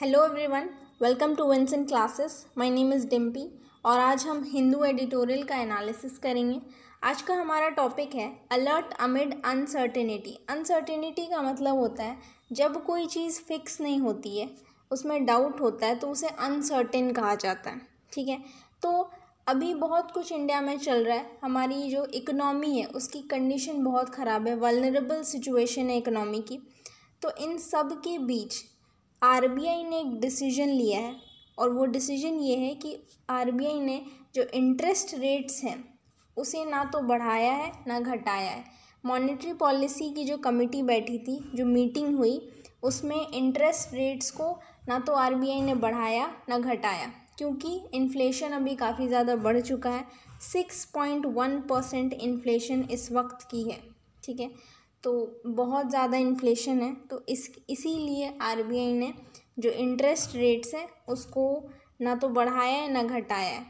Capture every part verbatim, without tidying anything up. Hello everyone, welcome to Vincent classes. My name is Dimpy और आज हम हिंदू एडिटोरियल का एनालिसिस करेंगे। आज का हमारा टॉपिक है अलर्ट अमिड अनसर्टेनिटी। अनसर्टेनिटी का मतलब होता है जब कोई चीज़ फिक्स नहीं होती है, उसमें डाउट होता है, तो उसे अनसर्टेन कहा जाता है। ठीक है, तो अभी बहुत कुछ इंडिया में चल रहा है। हमारी जो इकनॉमी है उसकी कंडीशन बहुत ख़राब है, वल्नरेबल सिचुएशन है इकनॉमी की। तो इन सब के बीच आरबीआई ने एक डिसीजन लिया है और वो डिसीजन ये है कि आरबीआई ने जो इंटरेस्ट रेट्स हैं उसे ना तो बढ़ाया है ना घटाया है। मॉनेटरी पॉलिसी की जो कमेटी बैठी थी, जो मीटिंग हुई, उसमें इंटरेस्ट रेट्स को ना तो आरबीआई ने बढ़ाया ना घटाया, क्योंकि इन्फ्लेशन अभी काफ़ी ज़्यादा बढ़ चुका है। Six point one percent inflation इस वक्त की है। ठीक है, तो बहुत ज़्यादा इन्फ्लेशन है, तो इस इसीलिए आरबीआई ने जो इंटरेस्ट रेट्स हैं उसको ना तो बढ़ाया है ना घटाया है।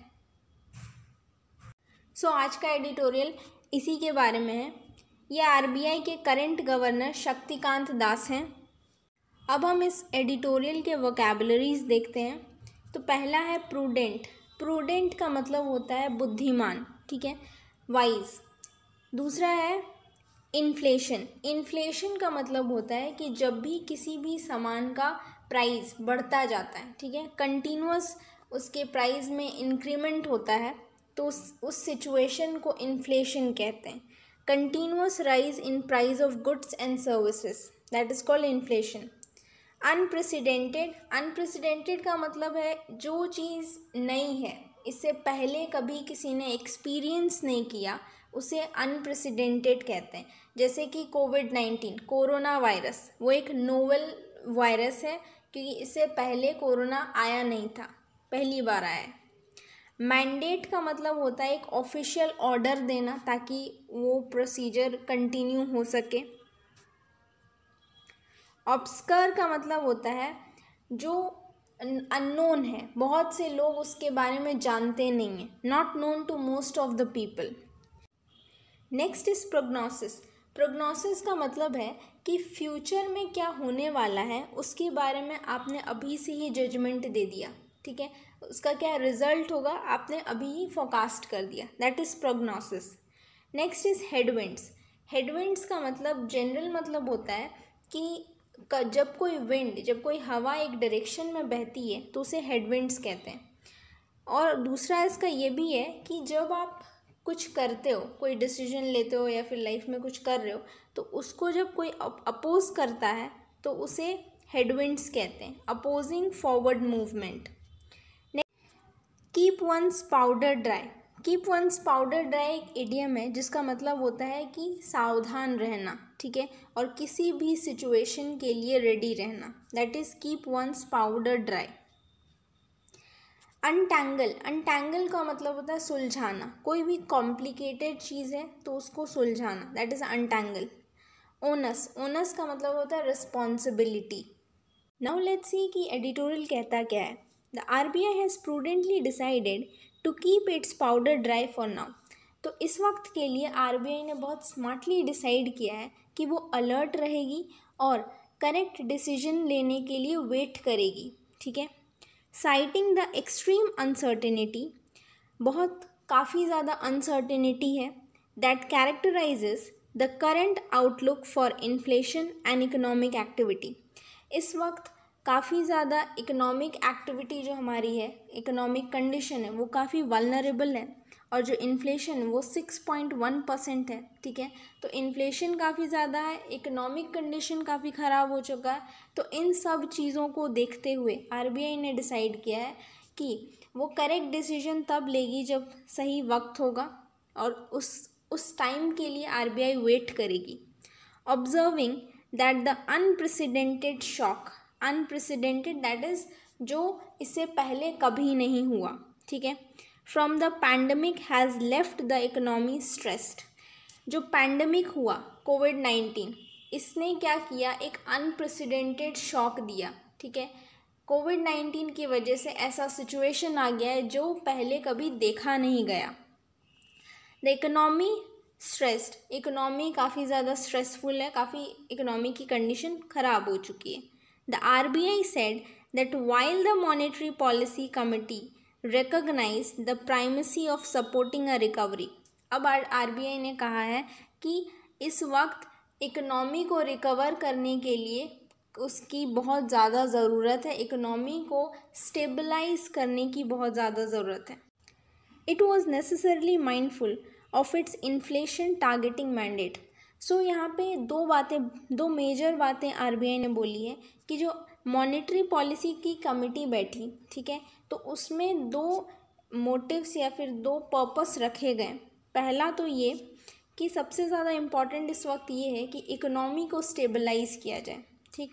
सो so, आज का एडिटोरियल इसी के बारे में है। ये आरबीआई के करंट गवर्नर शक्तिकांत दास हैं। अब हम इस एडिटोरियल के वोकैबुलरीज देखते हैं। तो पहला है प्रूडेंट। प्रूडेंट का मतलब होता है बुद्धिमान, ठीक है, वाइज। दूसरा है इन्फ्लेशन। इन्फ्लेशन का मतलब होता है कि जब भी किसी भी सामान का प्राइस बढ़ता जाता है, ठीक है, कंटिन्यूअस उसके प्राइस में इंक्रीमेंट होता है, तो उस उस सिचुएशन को इन्फ्लेशन कहते हैं। Continuous rise in price of goods and services, that is called inflation. Unprecedented. Unprecedented का मतलब है जो चीज़ नई है, इससे पहले कभी किसी ने एक्सपीरियंस नहीं किया, उसे अनप्रेसिडेंटेड कहते हैं। जैसे कि कोविड नाइन्टीन, कोरोना वायरस, वो एक नोवेल वायरस है क्योंकि इससे पहले कोरोना आया नहीं था, पहली बार आया है। मैंडेट का मतलब होता है एक ऑफिशियल ऑर्डर देना ताकि वो प्रोसीजर कंटिन्यू हो सके। ऑब्स्क्योर का मतलब होता है जो अननोन है, बहुत से लोग उसके बारे में जानते नहीं हैं, not known to most of the people. Next is prognosis. Prognosis का मतलब है कि फ्यूचर में क्या होने वाला है उसके बारे में आपने अभी से ही जजमेंट दे दिया, ठीक है, उसका क्या रिजल्ट होगा आपने अभी ही फोकास्ट कर दिया, that is prognosis. Next is headwinds. Headwinds का मतलब जनरल मतलब होता है कि जब कोई विंड, जब कोई हवा एक डायरेक्शन में बहती है तो उसे हेडविंड्स कहते हैं। और दूसरा इसका ये भी है कि जब आप कुछ करते हो, कोई डिसीजन लेते हो या फिर लाइफ में कुछ कर रहे हो, तो उसको जब कोई अपोज करता है तो उसे हेडविंड्स कहते हैं, opposing forward movement. Keep one's powder dry. Keep one's powder dry एक इडियम है जिसका मतलब होता है कि सावधान रहना, ठीक है, और किसी भी सिचुएशन के लिए रेडी रहना, that is keep one's powder dry. Untangle. Untangle का मतलब होता है सुलझाना, कोई भी कॉम्प्लिकेटेड चीज़ है तो उसको सुलझाना, that is untangle. Onus. Onus का मतलब होता है रिस्पॉन्सिबिलिटी। नाउ लेट्स सी कि एडिटोरियल कहता क्या है। The RBI has prudently decided to keep its powder dry for now. तो इस वक्त के लिए आरबीआई ने बहुत स्मार्टली डिसाइड किया है कि वो अलर्ट रहेगी और करेक्ट डिसीजन लेने के लिए वेट करेगी, ठीक है। साइटिंग द एक्सट्रीम अनसर्टेनिटी, बहुत काफ़ी ज़्यादा अनसर्टेनिटी है, that characterises the current outlook for inflation and economic activity. इस वक्त काफ़ी ज़्यादा इकोनॉमिक एक्टिविटी जो हमारी है, इकोनॉमिक कंडीशन है, वो काफ़ी वल्नरेबल है और जो इन्फ्लेशन वो सिक्स पॉइंट वन परसेंट है, ठीक है, तो इन्फ्लेशन काफ़ी ज़्यादा है, इकोनॉमिक कंडीशन काफ़ी ख़राब हो चुका है। तो इन सब चीज़ों को देखते हुए आरबीआई ने डिसाइड किया है कि वो करेक्ट डिसीजन तब लेगी जब सही वक्त होगा और उस उस टाइम के लिए आरबीआई वेट करेगी। Observing that the unprecedented shock. Unprecedented that is जो इससे पहले कभी नहीं हुआ, ठीक है। From the pandemic has left the economy stressed. जो पैंडमिक हुआ, कोविड नाइन्टीन, इसने क्या किया, एक अनप्रेसिडेंटेड शॉक दिया, ठीक है। कोविड नाइन्टीन की वजह से ऐसा सिचुएशन आ गया है जो पहले कभी देखा नहीं गया। The economy stressed. इकोनॉमी काफ़ी ज़्यादा स्ट्रेसफुल है, काफ़ी इकोनॉमी की कंडीशन ख़राब हो चुकी है। The RBI said that while the Monetary Policy Committee recognized the primacy of supporting a recovery, अब आरबीआई ने कहा है कि इस वक्त इकोनॉमी को रिकवर करने के लिए उसकी बहुत ज़्यादा ज़रूरत है, इकोनॉमी को स्टेबलाइज करने की बहुत ज़्यादा ज़रूरत है. It was necessarily mindful of its inflation targeting mandate. So यहाँ पे दो बातें, दो मेजर बातें आरबीआई ने बोली है कि जो मॉनेटरी पॉलिसी की कमेटी बैठी, ठीक है, तो उसमें दो मोटिव्स या फिर दो पर्पस रखे गए. पहला तो ये कि सबसे ज़्यादा इम्पॉर्टेंट इस वक्त ये है कि इकोनॉमी को स्टेबलाइज किया जाए, ठीक,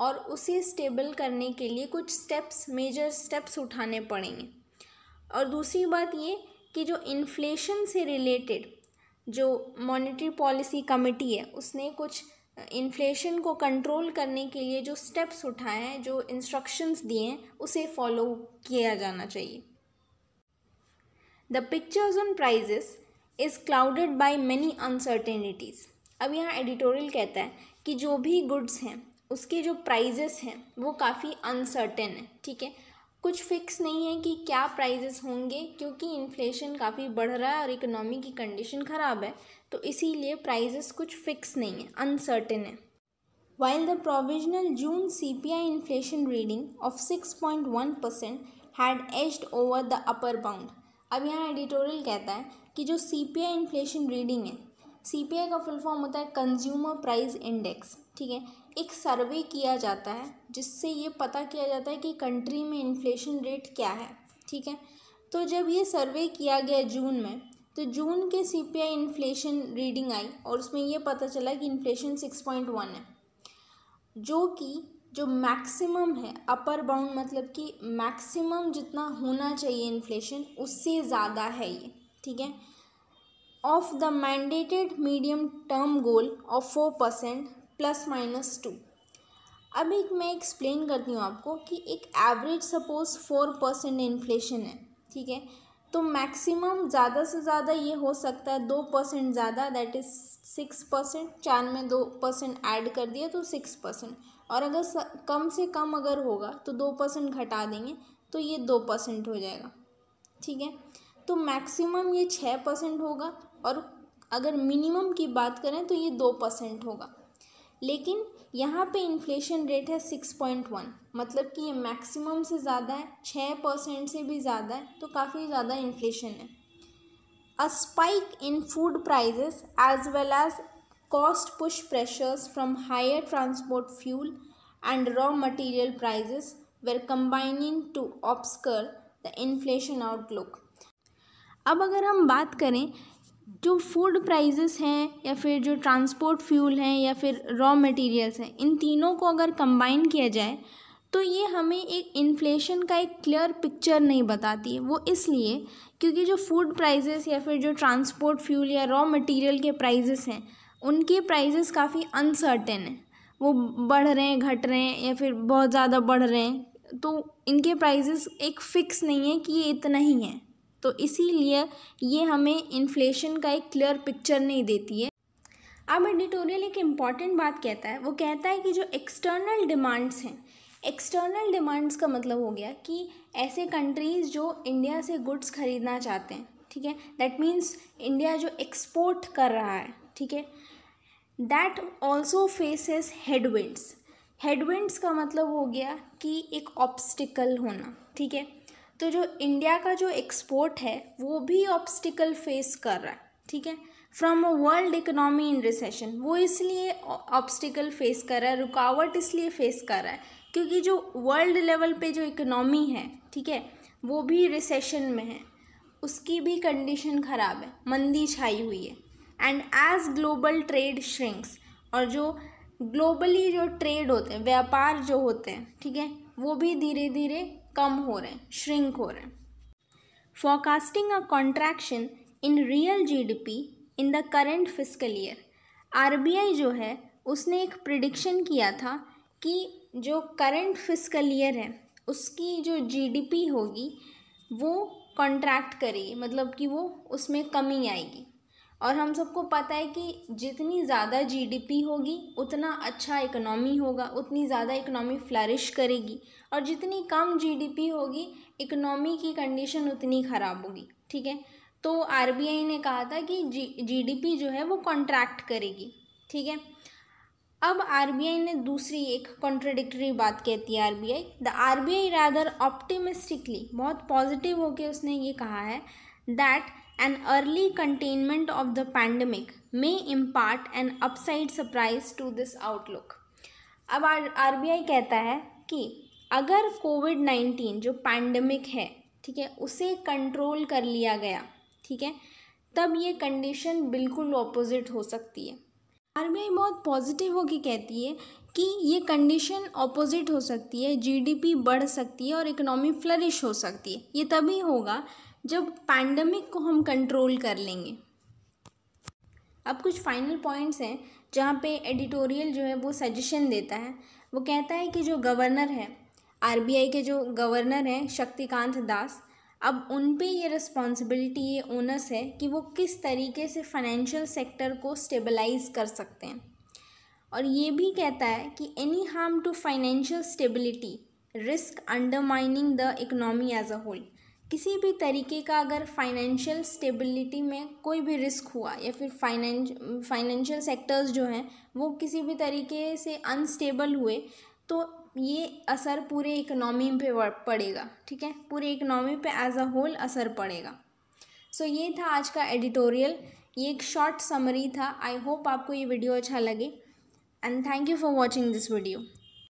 और उसे स्टेबल करने के लिए कुछ स्टेप्स, मेजर स्टेप्स उठाने पड़ेंगे. और दूसरी बात ये कि जो इन्फ्लेशन से रिलेटेड जो मॉनेटरी पॉलिसी कमेटी है उसने कुछ इन्फ्लेशन को कंट्रोल करने के लिए जो स्टेप्स उठाए हैं, जो इंस्ट्रक्शंस दिए हैं, उसे फॉलो किया जाना चाहिए. The pictures on prices is clouded by many uncertainties. अब यहाँ एडिटोरियल कहता है कि जो भी गुड्स हैं उसके जो प्राइजेस हैं वो काफ़ी अनसर्टेन है, ठीक है, कुछ फिक्स नहीं है कि क्या प्राइजेस होंगे, क्योंकि इन्फ्लेशन काफ़ी बढ़ रहा है और इकोनॉमी की कंडीशन ख़राब है, तो इसीलिए प्राइजेस कुछ फिक्स नहीं है, अनसर्टेन है. While the provisional June CPI inflation reading of six point one percent had edged over the upper bound. अब यहाँ एडिटोरियल कहता है कि जो सीपीआई इन्फ्लेशन रीडिंग है, सीपीआई का फुल फॉर्म होता है कंज्यूमर प्राइस इंडेक्स, ठीक है, एक सर्वे किया जाता है जिससे ये पता किया जाता है कि कंट्री में इन्फ्लेशन रेट क्या है, ठीक है. तो जब ये सर्वे किया गया जून में, तो जून के सीपीआई इन्फ्लेशन रीडिंग आई और उसमें ये पता चला कि इन्फ्लेशन सिक्स पॉइंट वन है, जो कि जो मैक्सिमम है, अपर बाउंड मतलब कि मैक्सिमम जितना होना चाहिए इन्फ्लेशन, उससे ज़्यादा है ये, ठीक है. Of the mandated medium term goal of four percent plus minus two. अब एक मैं एक्सप्लेन करती हूँ आपको कि एक average suppose four percent inflation है, ठीक है, तो मैक्सिमम ज़्यादा से ज़्यादा ये हो सकता है दो परसेंट ज़्यादा, दैट इज़ सिक्स परसेंट. चार में दो परसेंट ऐड कर दिया तो सिक्स परसेंट, और अगर स, कम से कम अगर होगा तो दो परसेंट घटा देंगे तो ये दो परसेंट हो जाएगा, ठीक है. तो मैक्सिमम ये छः परसेंट होगा और अगर मिनिमम की बात करें तो ये दो परसेंट होगा. लेकिन यहाँ पे इन्फ्लेशन रेट है सिक्स पॉइंट वन, मतलब कि ये मैक्सिमम से ज़्यादा है, छः परसेंट से भी ज़्यादा है, तो काफ़ी ज़्यादा इन्फ्लेशन है. A spike in food prices as well as cost push pressures from higher transport fuel and raw material prices were combining to obscure the inflation outlook. अब अगर हम बात करें जो फूड प्राइजेस हैं या फिर जो ट्रांसपोर्ट फ्यूल हैं या फिर रॉ मटेरियल्स हैं, इन तीनों को अगर कंबाइन किया जाए तो ये हमें एक इन्फ्लेशन का एक क्लियर पिक्चर नहीं बताती है. वो इसलिए क्योंकि जो फूड प्राइजेस या फिर जो ट्रांसपोर्ट फ्यूल या रॉ मटेरियल के प्राइजेस हैं, उनके प्राइजेस काफ़ी अनसर्टेन हैं, वो बढ़ रहे हैं, घट रहे हैं या फिर बहुत ज़्यादा बढ़ रहे हैं, तो इनके प्राइजेस एक फ़िक्स नहीं है कि ये इतना ही है, तो इसीलिए ये हमें इन्फ्लेशन का एक क्लियर पिक्चर नहीं देती है. अब एडिटोरियल एक इम्पॉर्टेंट बात कहता है, वो कहता है कि जो एक्सटर्नल डिमांड्स हैं, एक्सटर्नल डिमांड्स का मतलब हो गया कि ऐसे कंट्रीज़ जो इंडिया से गुड्स खरीदना चाहते हैं, ठीक है, दैट मीन्स इंडिया जो एक्सपोर्ट कर रहा है, ठीक है, that also faces headwinds. Headwinds का मतलब हो गया कि एक ऑब्स्टिकल होना, ठीक है, तो जो इंडिया का जो एक्सपोर्ट है वो भी ऑब्स्टिकल फेस कर रहा है, ठीक है, from a world economy in recession. वो इसलिए ऑब्स्टिकल फेस कर रहा है, रुकावट इसलिए फेस कर रहा है क्योंकि जो वर्ल्ड लेवल पे जो इकोनॉमी है, ठीक है, वो भी रिसेशन में है, उसकी भी कंडीशन ख़राब है, मंदी छाई हुई है. And as global trade shrinks, और जो ग्लोबली जो ट्रेड होते हैं, व्यापार जो होते हैं, ठीक है, वो भी धीरे धीरे कम हो रहे हैं, श्रिंक हो रहे हैं. Forecasting a contraction in real GDP in the current fiscal year. RBI जो है उसने एक प्रिडिक्शन किया था कि जो करेंट फिस्कल ईयर है उसकी जो जीडीपी होगी वो कॉन्ट्रैक्ट करेगी, मतलब कि वो उसमें कमी आएगी. और हम सबको पता है कि जितनी ज़्यादा जीडीपी होगी उतना अच्छा इकोनॉमी होगा, उतनी ज़्यादा इकोनॉमी फ्लरिश करेगी, और जितनी कम जीडीपी होगी इकोनॉमी की कंडीशन उतनी ख़राब होगी। ठीक है, तो आरबीआई ने कहा था कि जी जीडीपी जो है वो कॉन्ट्रैक्ट करेगी। ठीक है, अब आरबीआई ने दूसरी एक कॉन्ट्रडिक्टरी बात कहती है RBI. The RBI rather optimistically, बहुत पॉजिटिव होके उसने ये कहा है that an early containment of the pandemic may impart an upside surprise to this outlook. अब आरबीआई कहता है कि अगर कोविड नाइन्टीन जो पैंडमिक है, ठीक है, उसे कंट्रोल कर लिया गया, ठीक है, तब ये कंडीशन बिल्कुल ऑपोजिट हो सकती है। आरबीआई बहुत पॉजिटिव होकर कहती है कि ये कंडीशन ऑपोजिट हो सकती है, जीडीपी बढ़ सकती है और इकोनॉमी फ्लरिश हो सकती है। ये तभी होगा जब पैंडमिक को हम कंट्रोल कर लेंगे। अब कुछ फाइनल पॉइंट्स हैं जहाँ पे एडिटोरियल जो है वो सजेशन देता है। वो कहता है कि जो गवर्नर है, आरबीआई के जो गवर्नर हैं शक्तिकांत दास, अब उन पे ये रिस्पॉन्सिबिलिटी, ये ओनस है कि वो किस तरीके से फाइनेंशियल सेक्टर को स्टेबलाइज कर सकते हैं। और ये भी कहता है कि any harm to financial stability risk undermining the economy as a whole. किसी भी तरीके का अगर फाइनेंशियल स्टेबिलिटी में कोई भी रिस्क हुआ या फिर फाइनेंश फाइनेंशियल सेक्टर्स जो हैं वो किसी भी तरीके से अनस्टेबल हुए तो ये असर पूरे इकोनॉमी पे पड़ेगा। ठीक है, पूरे इकोनॉमी पे एज अ होल असर पड़ेगा। सो so, ये था आज का एडिटोरियल। ये एक शॉर्ट समरी था। आई होप आपको ये वीडियो अच्छा लगे and thank you for watching this video.